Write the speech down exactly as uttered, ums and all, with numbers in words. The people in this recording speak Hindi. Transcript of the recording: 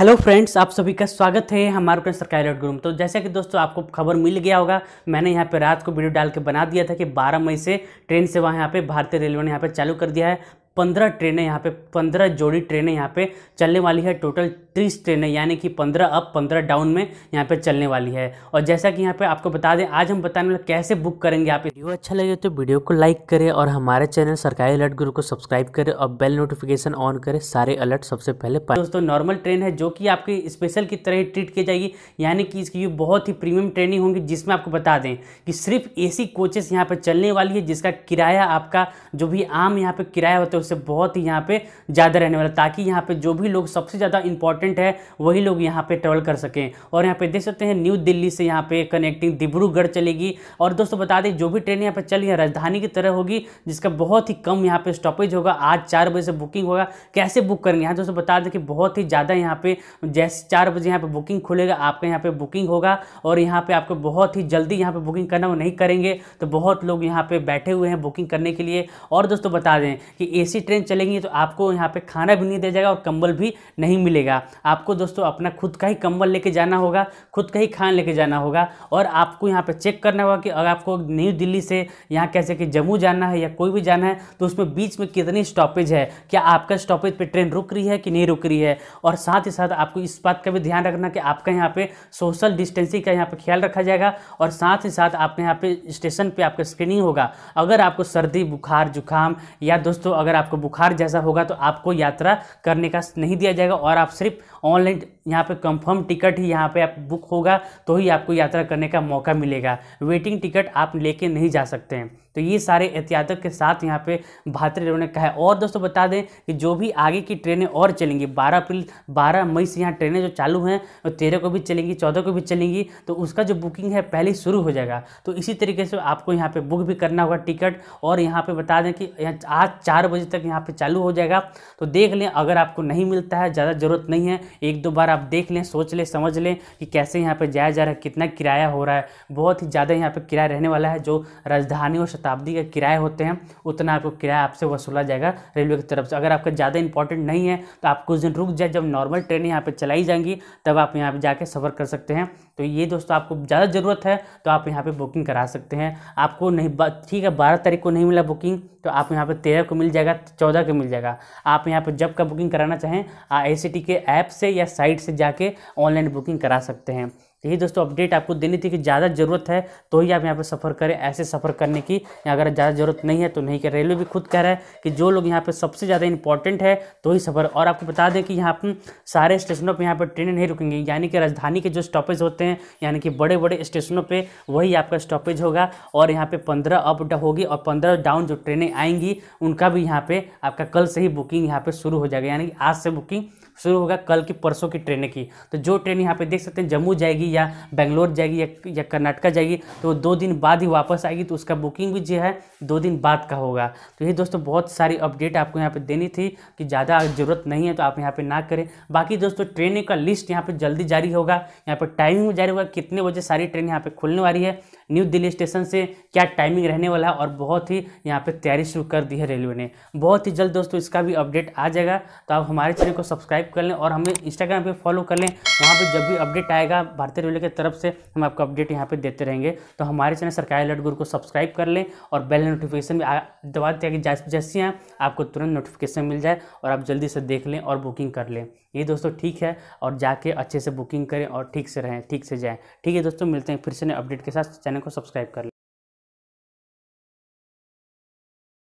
हेलो फ्रेंड्स, आप सभी का स्वागत है हमारे अपने सरकारी अलर्ट गुरु में। तो जैसा कि दोस्तों आपको खबर मिल गया होगा, मैंने यहाँ पे रात को वीडियो डाल के बना दिया था कि बारह मई से ट्रेन सेवा यहाँ पे भारतीय रेलवे ने यहाँ पे चालू कर दिया है। पंद्रह ट्रेनें यहाँ पे पंद्रह जोड़ी ट्रेनें यहाँ पे चलने वाली है। टोटल तीस ट्रेनें यानी कि पंद्रह अप पंद्रह डाउन में यहाँ पे चलने वाली है। और जैसा कि यहाँ पे आपको बता दें, आज हम बताने वाले कैसे बुक करेंगे आप। वीडियो अच्छा लगे तो वीडियो को लाइक करें और हमारे चैनल सरकारी अलर्ट गुरु को सब्सक्राइब करें और बेल नोटिफिकेशन ऑन करें, सारे अलर्ट सबसे पहले पाएं। दोस्तों नॉर्मल ट्रेन है जो कि आपकी स्पेशल की तरह ही ट्रीट की जाएगी, यानी कि इसकी बहुत ही प्रीमियम ट्रेनें होंगी, जिसमें आपको बता दें कि सिर्फ ए सी कोचेस यहाँ पर चलने वाली है, जिसका किराया आपका जो भी आम यहाँ पर किराया होता है उससे बहुत ही यहाँ पे ज़्यादा रहने वाला, ताकि यहाँ पे जो भी लोग सबसे ज़्यादा इंपॉर्टेंट है वही लोग यहाँ पे ट्रेवल कर सकें। और यहाँ पे देख सकते हैं न्यू दिल्ली से यहाँ पे कनेक्टिंग डिब्रूगढ़ चलेगी। और दोस्तों बता दें जो भी ट्रेन यहाँ पे चल रही है राजधानी की तरह होगी, जिसका बहुत ही कम यहाँ पे स्टॉपेज होगा। आज चार बजे से बुकिंग होगा। कैसे बुक करेंगे यहाँ दोस्तों बता दें कि बहुत ही ज़्यादा यहाँ पे जैसे चार बजे यहाँ पे बुकिंग खुलेगा, आपका यहाँ पे बुकिंग होगा और यहाँ पे आपको बहुत ही जल्दी यहाँ पे बुकिंग करना वो नहीं करेंगे तो बहुत लोग यहाँ पे बैठे हुए हैं बुकिंग करने के लिए। और दोस्तों बता दें कि एसी ट्रेन चलेंगी तो आपको यहाँ पे खाना भी नहीं दिया जाएगा और कंबल भी नहीं मिलेगा। आपको दोस्तों अपना खुद का ही कंबल लेके जाना होगा, खुद का ही खाना लेके जाना होगा। और आपको यहाँ पे चेक करना होगा कि अगर आपको न्यू दिल्ली से यहाँ कैसे कि जम्मू जाना है या कोई भी जाना है तो उसमें बीच में कितनी स्टॉपेज है, क्या आपका स्टॉपेज पर ट्रेन रुक रही है कि नहीं रुक रही है। और साथ ही साथ आपको इस बात का भी ध्यान रखना कि आपका यहाँ पर सोशल डिस्टेंसिंग का यहाँ पर ख्याल रखा जाएगा। और साथ ही साथ आपके यहाँ पर स्टेशन पर आपका स्क्रीनिंग होगा। अगर आपको सर्दी बुखार जुकाम या दोस्तों तो अगर आपको बुखार जैसा होगा तो आपको यात्रा करने का नहीं दिया जाएगा और आप सिर्फ ऑनलाइन यहाँ पे कंफर्म टिकट ही यहाँ पे आप बुक होगा तो ही आपको यात्रा करने का मौका मिलेगा। वेटिंग टिकट आप लेके नहीं जा सकते हैं। तो ये सारे एहतियातों के साथ यहाँ पे भारतीय रेलवे ने कहा है। और दोस्तों बता दें कि जो भी आगे की ट्रेनें और चलेंगी बारह अप्रैल बारह मई से यहाँ ट्रेनें जो चालू हैं वो तेरह को भी चलेंगी, चौदह को भी चलेंगी, तो उसका जो बुकिंग है पहले शुरू हो जाएगा। तो इसी तरीके से आपको यहाँ पे बुक भी करना होगा टिकट। और यहाँ पर बता दें कि आज चार बजे तक यहाँ पर चालू हो जाएगा। तो देख लें, अगर आपको नहीं मिलता है ज़्यादा ज़रूरत नहीं है, एक दो बार आप देख लें, सोच लें, समझ लें कि कैसे यहाँ पर जाया जा रहा है, कितना किराया हो रहा है। बहुत ही ज़्यादा यहाँ पर किराया रहने वाला है, जो राजधानी और शताब्दी का किराया होते हैं उतना आपको किराया आपसे वसूला जाएगा रेलवे की तरफ से। अगर आपका ज़्यादा इंपॉर्टेंट नहीं है तो आप कुछ दिन रुक जाए, जब नॉर्मल ट्रेनें यहाँ पे चलाई जाएंगी तब आप यहाँ पे जाके सफ़र कर सकते हैं। तो ये दोस्तों आपको ज़्यादा ज़रूरत है तो आप यहाँ पे बुकिंग करा सकते हैं। आपको नहीं, ठीक है, बारह तारीख को नहीं मिला बुकिंग तो आप यहाँ पे तेरह को मिल जाएगा, चौदह को मिल जाएगा। आप यहाँ पे जब का बुकिंग कराना चाहें आई सी टी के ऐप से या साइट से जाके ऑनलाइन बुकिंग करा सकते हैं। यही दोस्तों अपडेट आपको देनी थी कि ज़्यादा ज़रूरत है तो ही आप यहाँ पे सफ़र करें, ऐसे सफ़र करने की अगर ज़्यादा ज़रूरत नहीं है तो नहीं करें। रेलवे भी खुद कह रहा है कि जो लोग यहाँ पे सबसे ज़्यादा इंपॉर्टेंट है तो ही सफ़र। और आपको बता दें कि यहाँ पर सारे स्टेशनों पे यहाँ पर ट्रेनें नहीं रुकेंगी, यानी कि राजधानी के जो स्टॉपेज होते हैं यानी कि बड़े बड़े स्टेशनों पर वही आपका स्टॉपेज होगा। और यहाँ पर पंद्रह अप होगी और पंद्रह डाउन जो ट्रेनें आएंगी उनका भी यहाँ पर आपका कल से ही बुकिंग यहाँ पर शुरू हो जाएगा, यानी कि आज से बुकिंग शुरू होगा कल की परसों की ट्रेनें की। तो जो ट्रेन यहाँ पर देख सकते हैं जम्मू जाएगी या बेंगलोर जाएगी या, या कर्नाटका जाएगी तो दो दिन बाद ही वापस आएगी, तो उसका बुकिंग भी जो है दो दिन बाद का होगा। तो ये दोस्तों बहुत सारी अपडेट आपको यहाँ पे देनी थी कि ज़्यादा ज़रूरत नहीं है तो आप यहाँ पे ना करें। बाकी दोस्तों ट्रेनों का लिस्ट यहाँ पे जल्दी जारी होगा, यहाँ पे टाइमिंग जारी होगा, कितने बजे सारी ट्रेन यहाँ पे खुलने वाली है, न्यू दिल्ली स्टेशन से क्या टाइमिंग रहने वाला है। और बहुत ही यहाँ पे तैयारी शुरू कर दी है रेलवे ने। बहुत ही जल्द दोस्तों इसका भी अपडेट आ जाएगा। तो आप हमारे चैनल को सब्सक्राइब कर लें और हमें इंस्टाग्राम पे फॉलो कर लें, वहाँ पे जब भी अपडेट आएगा भारतीय रेलवे की तरफ से हम आपको अपडेट यहाँ पे देते रहेंगे। तो हमारे चैनल सरकारी अलर्ट गुरु को सब्सक्राइब कर लें और बेल नोटिफिकेशन भी दबा दें ताकि जैसे हैं आपको तुरंत नोटिफिकेशन मिल जाए और आप जल्दी से देख लें और बुकिंग कर लें। ये दोस्तों ठीक है, और जाके अच्छे से बुकिंग करें और ठीक से रहें, ठीक से जाएँ। ठीक है दोस्तों, मिलते हैं फिर से नए अपडेट के साथ। चैनल को सब्सक्राइब कर लें।